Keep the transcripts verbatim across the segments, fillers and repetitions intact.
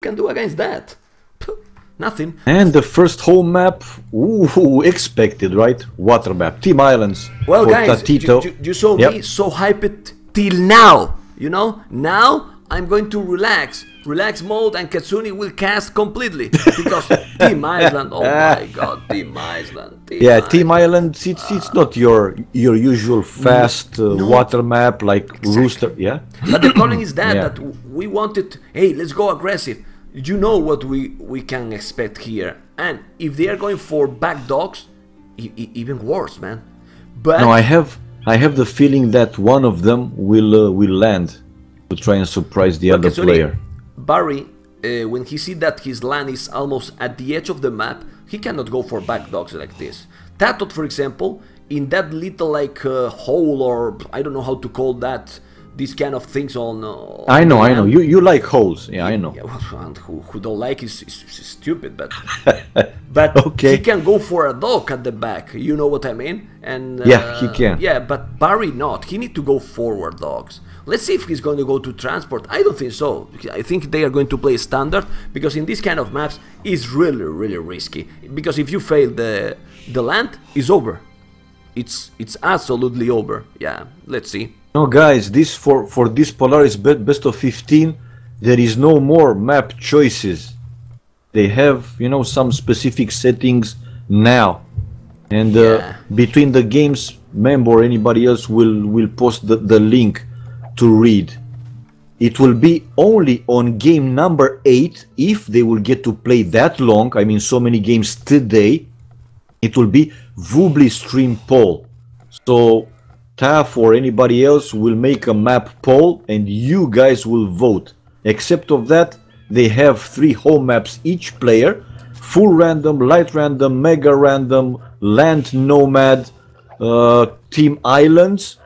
can do against that? Nothing. And the first home map, ooh, expected, right? Water map, Team Islands. Well, guys, you, you saw yep. me so hyped till now, you know? Now I'm going to relax, relax mode, and Katsuni will cast completely. Because Team Island, oh my god, Team Island. Team yeah, Island. Team Island, it's, it's not your your usual fast uh, no. water map like exactly. Rooster, yeah? But the problem is that, yeah. that we wanted, hey, let's go aggressive. You know what we, we can expect here, and if they are going for back dogs, e e even worse, man. But no, I have I have the feeling that one of them will uh, will land to try and surprise the okay, other so player. Barry, uh, when he sees that his land is almost at the edge of the map, he cannot go for back dogs like this. TaToH, for example, in that little like uh, hole, or I don't know how to call that. These kind of things on... Uh, I know, I know. You you like holes. Yeah, I know. Yeah, well, who, who don't like is, is, is stupid, but... but okay. He can go for a dog at the back, you know what I mean? And uh, yeah, he can. Yeah, but Barry not. He need to go forward dogs. Let's see if he's going to go to transport. I don't think so. I think they are going to play standard, because in this kind of maps, it's really, really risky. Because if you fail the, the land, it's over. It's, it's absolutely over. Yeah, let's see. No, guys, this for, for this Polaris best of fifteen, there is no more map choices. They have, you know, some specific settings now. And uh, yeah. between the games, Memb or anybody else will, will post the, the link to read. It will be only on game number eight, if they will get to play that long, I mean so many games today, it will be Voobly stream poll. So... TaToH or anybody else will make a map poll and you guys will vote. Except of that, they have three home maps each player. Full Random, Light Random, Mega Random, Land Nomad, uh, Team Islands,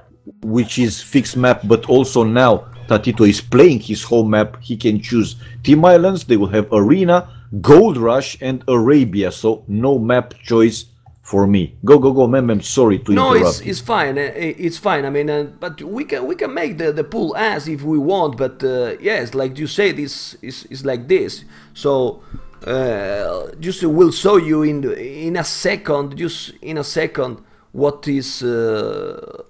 which is fixed map, but also now TaToH is playing his home map. He can choose Team Islands, they will have Arena, Gold Rush and Arabia, so no map choice for me. Go, go, go, Mem, I'm sorry to no, interrupt. No, it's, it's fine, it's fine, I mean, uh, but we can we can make the, the pool as if we want, but uh, yes, like you say, this is, is like this, so uh, just will show you in in a second, just in a second, what is uh,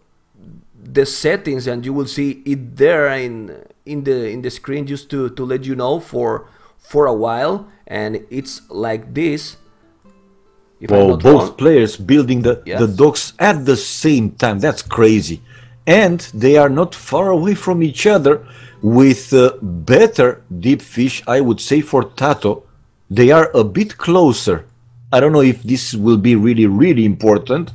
the settings, and you will see it there in in the in the screen, just to, to let you know for for a while, and it's like this. If well, both wrong. players building the, yes. the docks at the same time, that's crazy. And they are not far away from each other with uh, better deep fish, I would say, for TaToH. They are a bit closer. I don't know if this will be really, really important,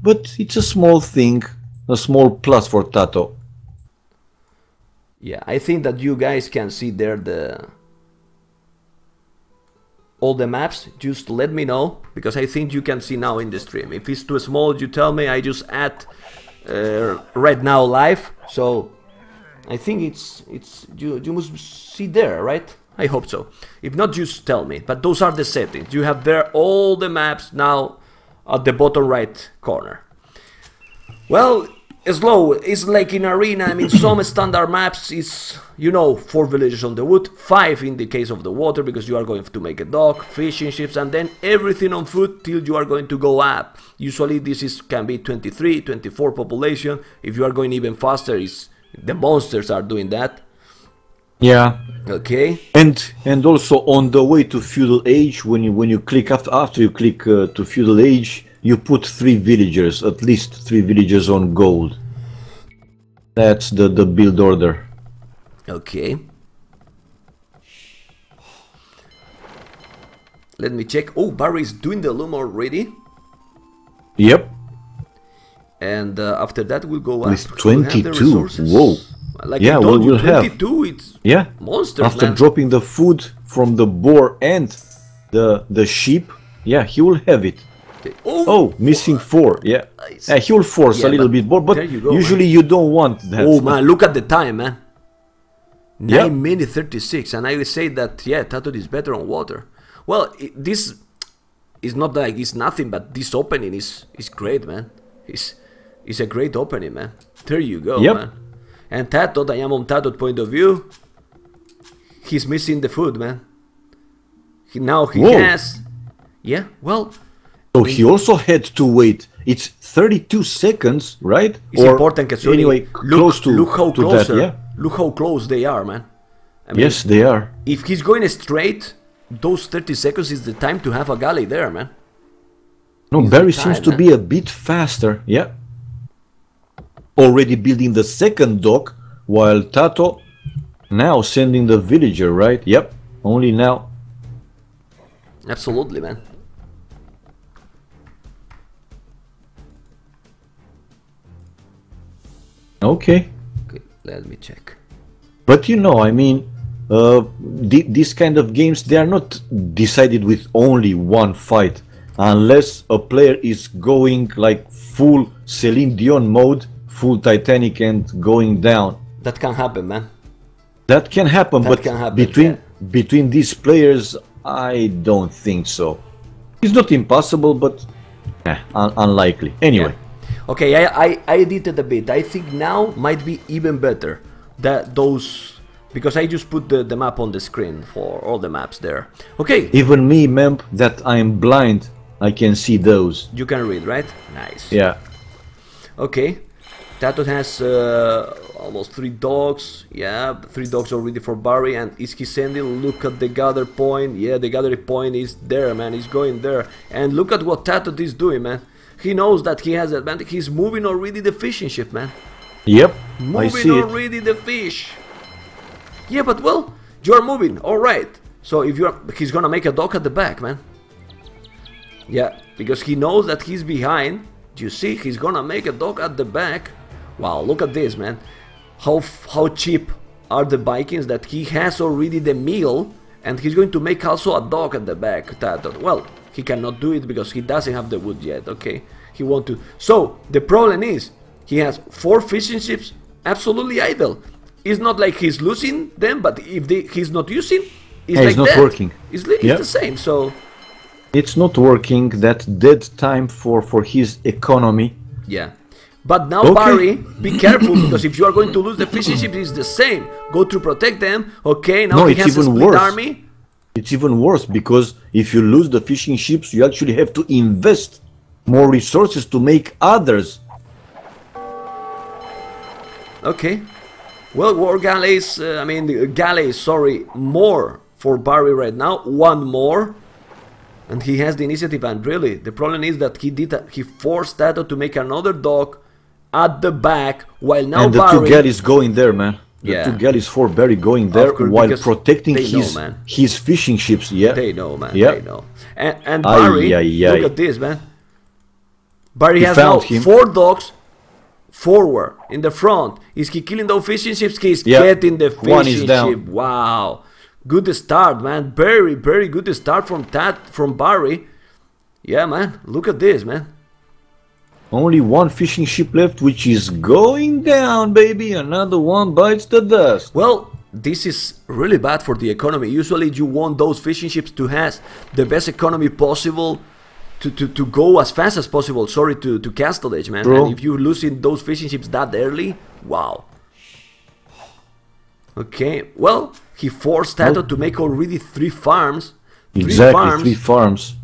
but it's a small thing, a small plus for TaToH. Yeah, I think that you guys can see there the... all the maps, just let me know, because I think you can see now in the stream. If it's too small, you tell me, I just add uh, right now live, so I think it's, it's you, you must see there, right? I hope so. If not, just tell me, but those are the settings. You have there all the maps now at the bottom right corner. Well, slow, it's like in Arena, I mean, some standard maps is... you know, four villages on the wood, five in the case of the water, because you are going to make a dock, fishing ships, and then everything on foot till you are going to go up. Usually this is can be twenty-three, twenty-four population. If you are going even faster, is the monsters are doing that. Yeah. Okay. And and also on the way to feudal age, when you when you click after after you click uh, to feudal age, you put three villagers, at least three villagers on gold. That's the the build order. Okay. Let me check. Oh, Barry's doing the loom already. Yep. And uh, after that we'll go up. It's twenty-two. Whoa. Like yeah, well, you'll have. It's yeah. Monster. After land. dropping the food from the boar and the the sheep, yeah, he will have it. Okay. Oh, oh, missing four. Yeah. Uh, he will force yeah, a little bit more, but you go, usually man. you don't want that. Oh man, look at the time, man. nine minutes thirty-six, and I will say that, yeah, TaToH is better on water. Well, it, this is not like it's nothing, but this opening is is great, man. It's, it's a great opening, man. There you go, yep. man. And TaToH, I am on TaToH point of view, he's missing the food, man. He, now he Whoa. has... Yeah, well... So he also had to wait. It's thirty-two seconds, right? It's or important, Katsuni. Anyway, look, close to, look how to closer, that, yeah? Look how close they are, man. I mean, yes, they are. If he's going straight, those thirty seconds is the time to have a galley there, man. No, he's Barry tired, seems to man. be a bit faster, yeah. Already building the second dock, while TaToH now sending the villager, right? Yep, only now. Absolutely, man. Okay. Okay, let me check. But you know, I mean, uh, the, these kind of games, they are not decided with only one fight. Unless a player is going like full Celine Dion mode, full Titanic and going down. That can happen, man. That can happen, that but can happen, between, yeah. between these players, I don't think so. It's not impossible, but eh, un unlikely. Anyway. Yeah. Okay, I, I, I edited a bit. I think now might be even better. That those because I just put the, the map on the screen for all the maps there. Okay. Even me, Memb, that I'm blind, I can see those. You can read, right? Nice. Yeah. Okay. TaToH has uh, almost three dogs. Yeah, three dogs already for Barry. And is he sending? Look at the gather point. Yeah, the gather point is there, man. He's going there. And look at what TaToH is doing, man. He knows that he has advantage. He's moving already the fishing ship, man. Yep, moving I see already it. the fish. Yeah, but well, you are moving, all right. So if you are, he's gonna make a dock at the back, man. Yeah, because he knows that he's behind. You see, he's gonna make a dock at the back. Wow, look at this, man. How how cheap are the Vikings that he has already the meal, and he's going to make also a dock at the back. TaToH. Well. He cannot do it because he doesn't have the wood yet, okay? He wants to... So, the problem is, he has four fishing ships absolutely idle. It's not like he's losing them, but if they, he's not using, it's hey, like it's not that. working. It's, it's yep. the same, so... It's not working, that dead time for, for his economy. Yeah. But now, okay. Barry, be careful, because if you are going to lose the fishing ships, it's the same. Go to protect them, okay? Now no, he it's has even a split worse. army. It's even worse because if you lose the fishing ships, you actually have to invest more resources to make others. Okay. Well, war galleys, uh, I mean, galleys, sorry, more for Barry right now. One more. And he has the initiative, and really, the problem is that he did a, he forced TaToH to make another dock at the back, while now and the Barry... two galleys going there, man. The yeah. two galleys for Barry going there course, while protecting his know, his fishing ships. Yeah, they know, man. Yeah. They know. And, and Barry, aye, aye, aye. look at this, man. Barry he has now him. four dogs forward in the front. Is he killing those fishing ships? He's yeah. getting the fishing One is down. ship. Wow, good start, man. Very, very good start from that from Barry. Yeah, man. Look at this, man. Only one fishing ship left, which is going down, baby. Another one bites the dust. Well, this is really bad for the economy. Usually you want those fishing ships to have the best economy possible to, to, to go as fast as possible. Sorry, to, to Castlage, man. Bro. And if you're losing those fishing ships that early, wow. Okay, well, he forced TaToH well, to make already three farms. Three exactly, farms. three farms.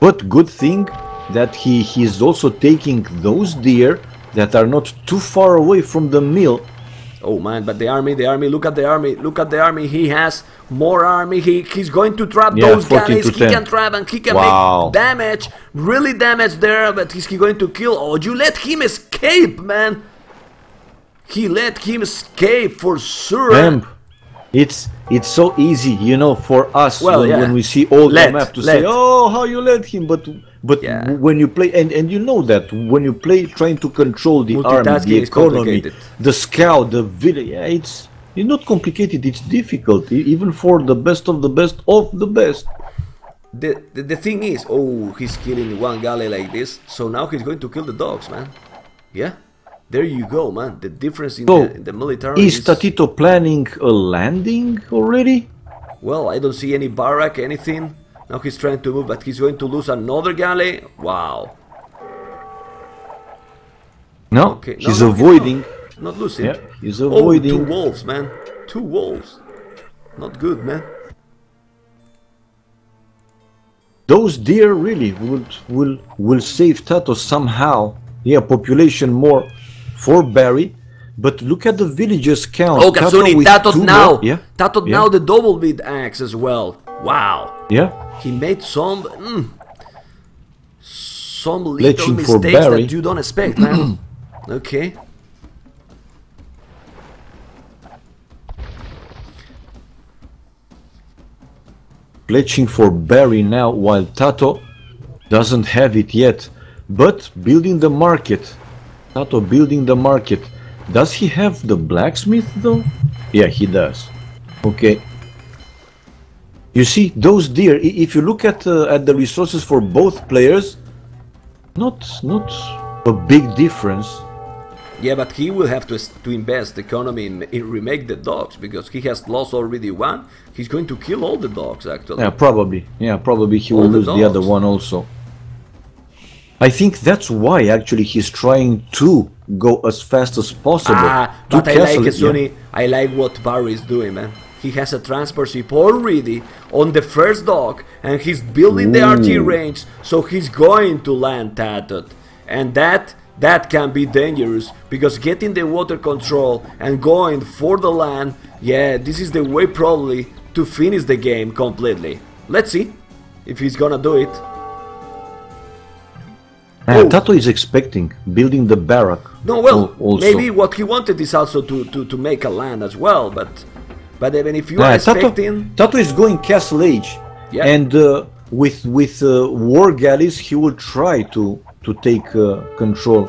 But good thing... that he, he is also taking those deer that are not too far away from the mill. Oh man, but the army, the army, look at the army, look at the army, he has more army, he, he's going to trap yeah, those galleys, he can trap and he can wow. make damage, really damage there, but is he going to kill? Oh, you let him escape, man! He let him escape for sure! Damn. It's it's so easy, you know, for us well, when, yeah. when we see old let, map to let. say, oh, how you let him, but but yeah. when you play and and you know that when you play trying to control the army, the economy, the scout, the village, yeah, it's it's not complicated. It's difficult even for the best of the best of the best. The the, the thing is, oh, he's killing one galley like this, so now he's going to kill the dogs, man. Yeah. There you go, man. The difference in, so, the, in the military is... Is TaToH planning a landing already? Well, I don't see any barrack, anything. Now he's trying to move, but he's going to lose another galley. Wow. No, okay. no he's no, avoiding. He's not, not losing. Yeah, he's avoiding. Oh, two wolves, man. Two wolves. Not good, man. Those deer really will will will save TaToH somehow. Yeah, population more for Barry. But look at the villages count. Oh, Katsuni, TaToH now. Yeah. TaToH yeah. now the double beat axe as well. Wow. Yeah. He made some mm, some little Leching mistakes that you don't expect, man. Okay. Fletching for Barry now, while TaToH doesn't have it yet, but building the market. TaToH building the market. Does he have the blacksmith though? Yeah, he does. Okay. You see, those deer. If you look at uh, at the resources for both players, not not a big difference. Yeah, but he will have to to invest the economy in, in remake the dogs, because he has lost already one. He's going to kill all the dogs actually. Yeah, probably. Yeah, probably he all will the lose dogs. the other one also. I think that's why actually he's trying to go as fast as possible. Ah, but I like Katsuni. Yeah. I like what Barry is doing, man. He has a transport ship already on the first dock, and he's building Ooh. the R T range, so he's going to land TaToH, and that. That can be dangerous, because getting the water control and going for the land, yeah, this is the way probably to finish the game completely. Let's see if he's gonna do it. Uh, TaToH is expecting building the barrack. No, well, also. maybe what he wanted is also to, to, to make a land as well, but but even if you uh, are expecting... TaToH is going Castle Age, yeah. and uh, with, with uh, war galleys he will try to... to take uh, control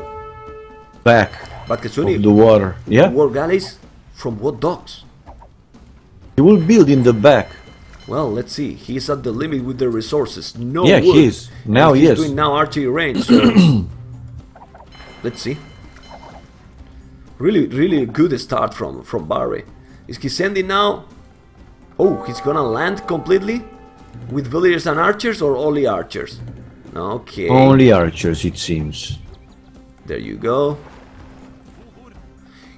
back but Katsuni, of the water. Yeah? War galleys from what docks? He will build in the back. Well, let's see. He's at the limit with the resources. No Yeah, wood. he is. Now he is. He's doing now archery range. So let's see. Really, really good start from, from Barry. Is he sending now? Oh, he's gonna land completely? With villagers and archers, or only archers? Okay. Only archers, it seems. There you go.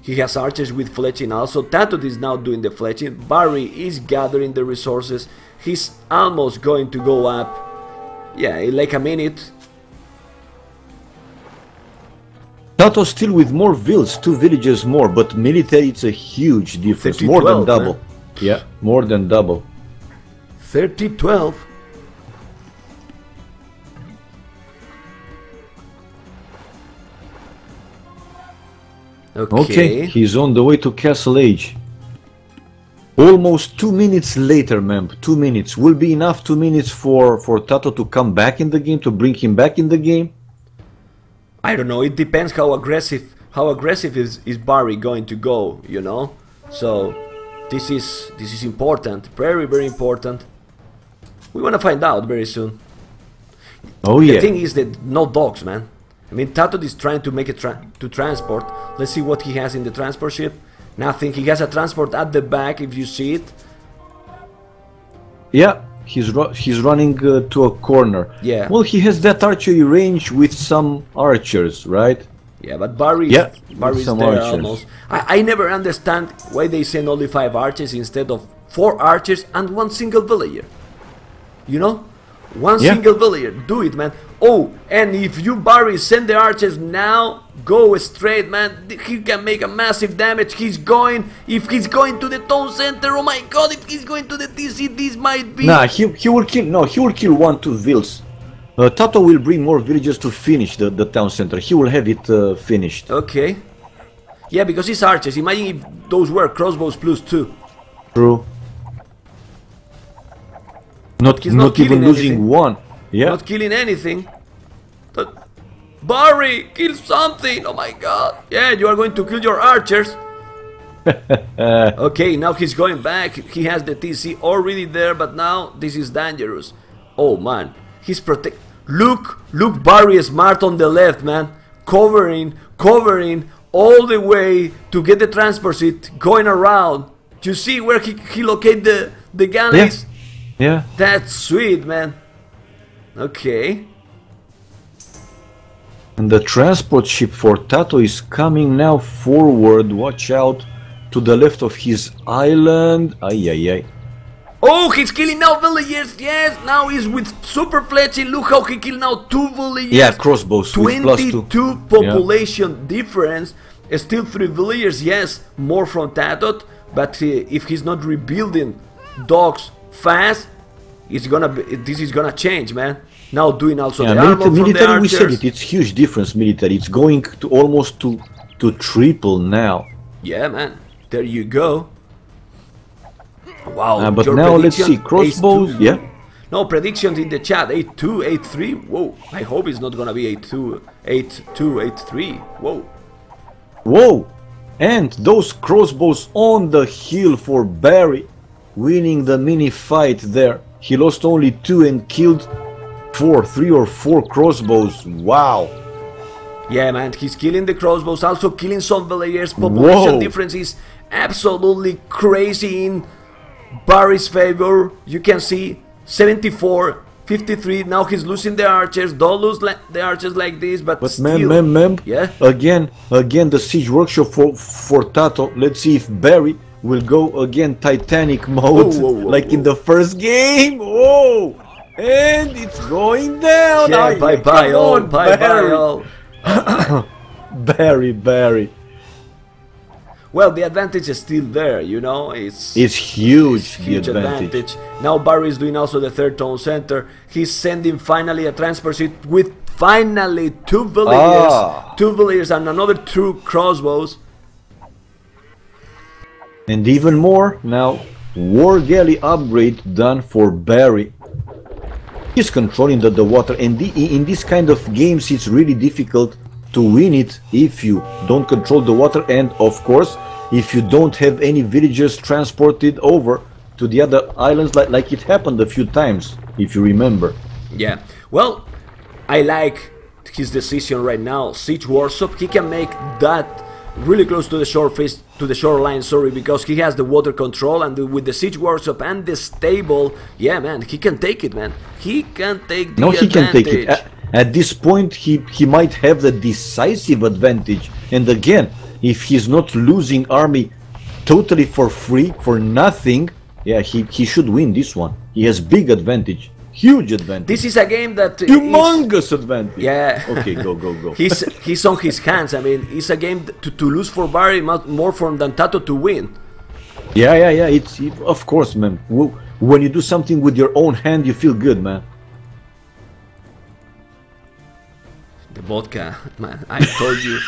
He has archers with fletching also. TaToH is now doing the fletching. Barry is gathering the resources. He's almost going to go up. Yeah, in like a minute. TaToH still with more vills, two villages more, but military, it's a huge difference. More than double. Man. Yeah, more than double. thirty twelve. Okay. okay, he's on the way to Castle Age. Almost two minutes later, Memb. Two minutes. Will be enough two minutes for, for TaToH to come back in the game, to bring him back in the game? I don't know. It depends how aggressive how aggressive is, is Barry going to go, you know? So this is this is important. Very, very important. We wanna find out very soon. Oh yeah. The thing is that no dogs, man. I mean, TaToH is trying to make it tra to transport. Let's see what he has in the transport ship. Nothing. He has a transport at the back, if you see it. Yeah, he's ru he's running uh, to a corner. Yeah. Well, he has that archery range with some archers, right? Yeah, but Barry yeah, Barry's there archers. almost. I, I never understand why they send only five archers instead of four archers and one single villager. You know? One yeah. single villager. Do it, man. Oh, and if you Barry send the archers now, go straight, man. He can make a massive damage. He's going. If he's going to the town center, oh my god! If he's going to the T C, this might be. Nah, he he will kill. No, he will kill one two vills. Uh, TaToH will bring more villages to finish the the town center. He will have it uh, finished. Okay. Yeah, because it's archers. Imagine if those were crossbows plus two. True. Not he's not, not even losing anything. one. Yeah. Not killing anything. But Barry, kill something! Oh my god! Yeah, you are going to kill your archers. Okay, now he's going back. He has the T C already there, but now this is dangerous. Oh man, he's protect. Look, look, Barry is smart on the left, man, covering, covering all the way to get the transport seat, going around. You see where he he locate the the galleys? Yeah. yeah. That's sweet, man. Okay. And the transport ship for TaToH is coming now forward. Watch out to the left of his island. Ay, ay, ay. Oh, he's killing now villagers, yes, now he's with super fletching, look how he killed now two villagers. Yeah, crossbows, twenty-two plus two. population yeah. difference, uh, still three villagers, yes, more from TaToH, but uh, if he's not rebuilding dogs fast, it's gonna be, this is gonna change, man. Now doing also yeah, the armor from military, the archers. We said it, it's huge difference, military, it's going to almost to, to triple now. Yeah, man, there you go. Wow, uh, but now let's see, crossbows, yeah? No, predictions in the chat, eight two, eight three, whoa, I hope it's not gonna be eight two, eight two, eight three, whoa. Whoa, and those crossbows on the hill for Barry, winning the mini fight there. He lost only two and killed four, three or four crossbows, wow. Yeah, man, he's killing the crossbows, also killing some villagers, population Whoa. difference is absolutely crazy in Barry's favor. You can see seventy-four, fifty-three, now he's losing the archers, don't lose the archers like this, but, but still. Mem, mem, yeah? again, again the siege workshop for, for TaToH, let's see if Barry will go again Titanic mode, whoa, whoa, whoa, like whoa. in the first game, whoa, and it's going down, yeah, I, bye bye all, on, bye Barry. bye all. Barry, Barry. Well, the advantage is still there, you know. It's it's huge, it's huge the advantage. advantage. Now Barry is doing also the third town center. He's sending finally a transfer sheet with finally two villagers, ah. two villagers, and another two crossbows. And even more now, war galley upgrade done for Barry. He's controlling the, the water, and the, in this kind of games it's really difficult to win it if you don't control the water, and of course if you don't have any villagers transported over to the other islands, like, like it happened a few times if you remember. Yeah, well, I like his decision right now, siege workshop. He can make that really close to the shore face to the shoreline, sorry, because he has the water control, and the, with the siege workshop and the stable, yeah, man, he can take it, man. He can take the no, advantage. No, he can take it. At, at this point, he he might have the decisive advantage. And again, if he's not losing army totally for free, for nothing, yeah, he he should win this one. He has big advantage. Huge advantage. This is a game that humongous advantage. Yeah. Okay, go go go. he's he's on his hands. I mean, it's a game to to lose for Barry, more from than TaToH to win. Yeah, yeah, yeah. It's it, of course, man. When you do something with your own hand, you feel good, man. The vodka, man. I told you,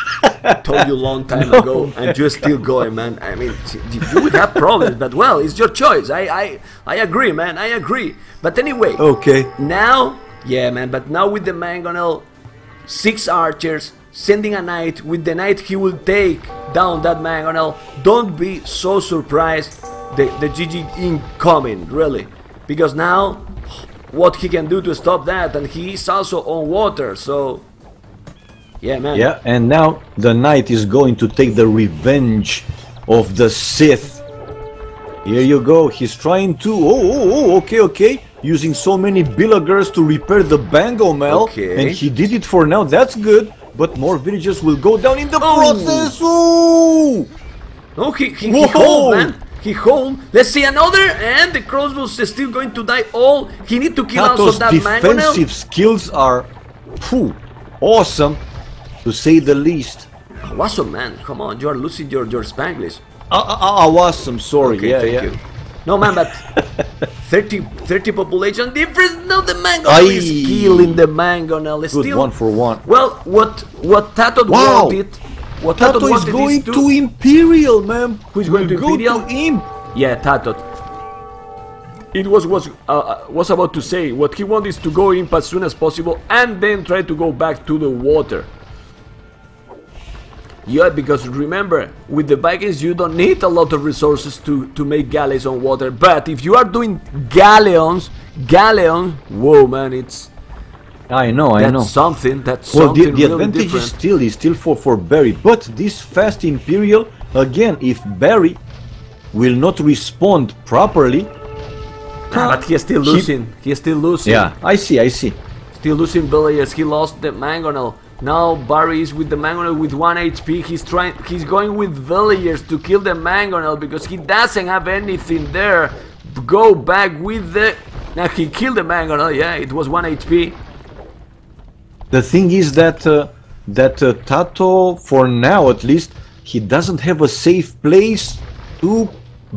told you long time no, ago, and you're still going, man. I mean, you would have problems, but well, it's your choice. I, I, I agree, man. I agree. But anyway, okay. Now, yeah, man. But now with the mangonel, six archers sending a knight. With the knight, he will take down that mangonel. Don't be so surprised. The the G G incoming, really, because now, what he can do to stop that, and he is also on water, so. Yeah, man. Yeah, and now the knight is going to take the revenge of the Sith. Here you go. He's trying to. Oh, oh, oh okay, okay. Using so many Bilagers to repair the Bangomel, okay. and he did it for now. That's good. But more villagers will go down in the oh. process. Oh, no, he he, he hold, man. He hold. Let's see another, and the crossbows is still going to die. All he need to kill also that Mangonel. His defensive skills are, phew, awesome. To say the least. Awesome, man. Come on, you're losing your, your Spanglish. Ah, uh, uh, awesome, sorry. Okay, yeah, thank yeah. you. No, man, but thirty, thirty population difference. Now the mangonel is killing the mangonel. Good still, one for one. Well, what what TaToH wow. wanted... What TaToH, TaToH is going to, to Imperial, man. Who is going to Imperial? Go to Imp. Yeah, TaToH. It was was uh, was about to say, what he wants is to go Imp as soon as possible and then try to go back to the water. Yeah, because remember, with the Vikings you don't need a lot of resources to, to make galleys on water. But if you are doing galleons, galleons, whoa, man, it's... I know, I that's know. something, that's well, something Well, the, the really advantage different. is still, is still for, for Barry. But this fast Imperial, again, if Barry will not respond properly... Nah, but he's still losing, he, he's still losing. Yeah, I see, I see. Still losing villagers, he lost the mangonel. Now Barry is with the mangonel with one H P. He's trying. He's going with villagers to kill the mangonel because he doesn't have anything there. go back with the... Now he killed the mango, no? Yeah, it was one H P. The thing is that uh, that uh, TaToH, for now at least, he doesn't have a safe place to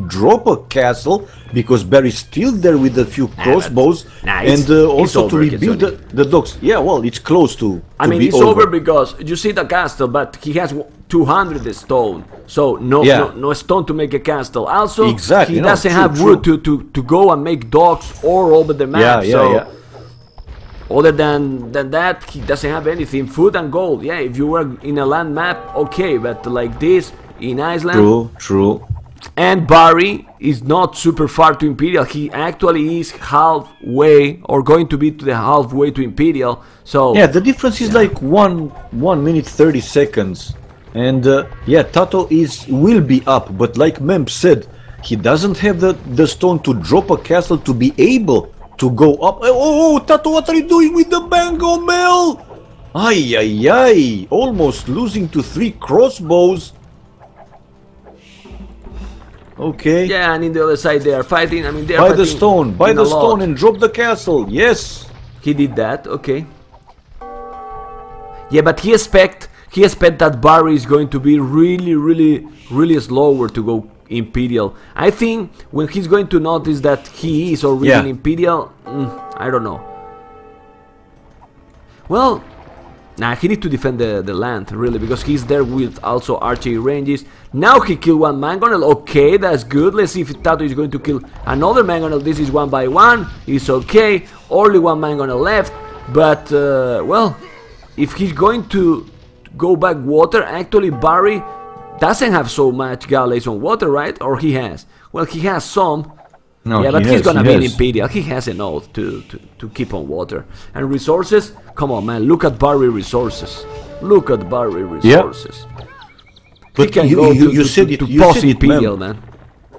drop a castle, because Barry's still there with a few crossbows, nah, nah, and uh, also to rebuild the, the docks. Yeah, well, it's close to, to I mean, be it's over. over because you see the castle, but he has two hundred stone, so no, yeah. no, no stone to make a castle. Also, exactly, he no, doesn't true, have true. wood to, to, to go and make docks or over the map, yeah, yeah, so... Yeah. Other than, than that, he doesn't have anything. Food and gold, yeah, if you were in a land map, okay, but like this, in Iceland... True, true. And Barry is not super far to Imperial, he actually is halfway, or going to be to the halfway to Imperial, so... Yeah, the difference is yeah. like one, one minute thirty seconds. And, uh, yeah, TaToH is will be up, but like Memb said, he doesn't have the, the stone to drop a castle to be able... to go up. Oh, oh, TaToH, what are you doing with the mango mill? Ay, ay, ay. Almost losing to three crossbows. Okay. Yeah, and in the other side they are fighting. I mean, they are fighting. Buy the stone. Buy the stone and drop the castle. Yes. He did that. Okay. Yeah, but he expect he expect that Barry is going to be really, really, really slower to go Imperial. I think when he's going to notice that he is already yeah. Imperial, mm, I don't know. Well, now nah, he needs to defend the, the land, really, because he's there with also archery ranges. Now he killed one mangonel, okay, that's good. Let's see if TaToH is going to kill another mangonel. This is one by one, it's okay. Only one mangonel left, but, uh, well, if he's going to go back water, actually Barry doesn't have so much galleys on water, right? Or he has? Well, he has some. No, yeah, he but has, he's gonna he be has. an Imperial. He has enough to, to, to keep on water. And resources? Come on, man. Look at Barry resources. Look at Barry resources. Yeah. But he can you, go you, to, you to, said to, it, to you post said Imperial, it, man.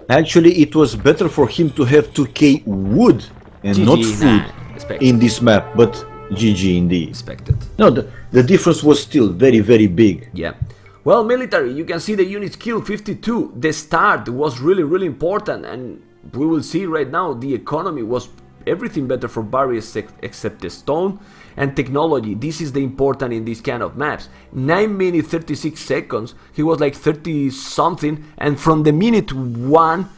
Actually, it was better for him to have two K wood and G G, not food nah, in this map. But G G indeed. Expected. No, the, the difference was still very, very big. Yeah. Well, military, you can see the units killed, fifty-two. The start was really, really important, and we will see right now the economy was everything better for Barry except the stone and technology. This is the important in these kind of maps. nine minutes thirty-six seconds, he was like thirty something, and from the minute one,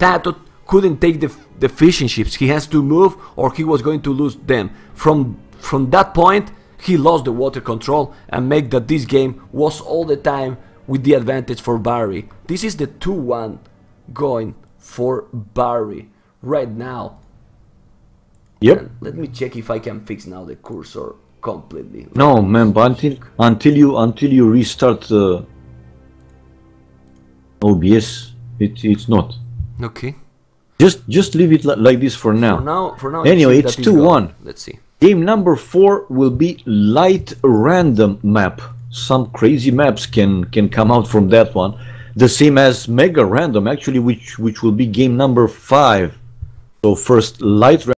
TaToH couldn't take the, the fishing ships. He has to move or he was going to lose them. From, from that point, he lost the water control and made that this game was all the time with the advantage for Barry. This is the two one going for Barry right now. Yep. And let me check if I can fix now the cursor completely. No, Memb, until until you until you restart uh, O B S, it, it's not. Okay. Just just leave it li like this for now. For now, for now. Anyway, it's two one. Let's see. Game number four will be Light Random map. Some crazy maps can can come out from that one. The same as Mega Random, actually, which which will be game number five. So first Light Random.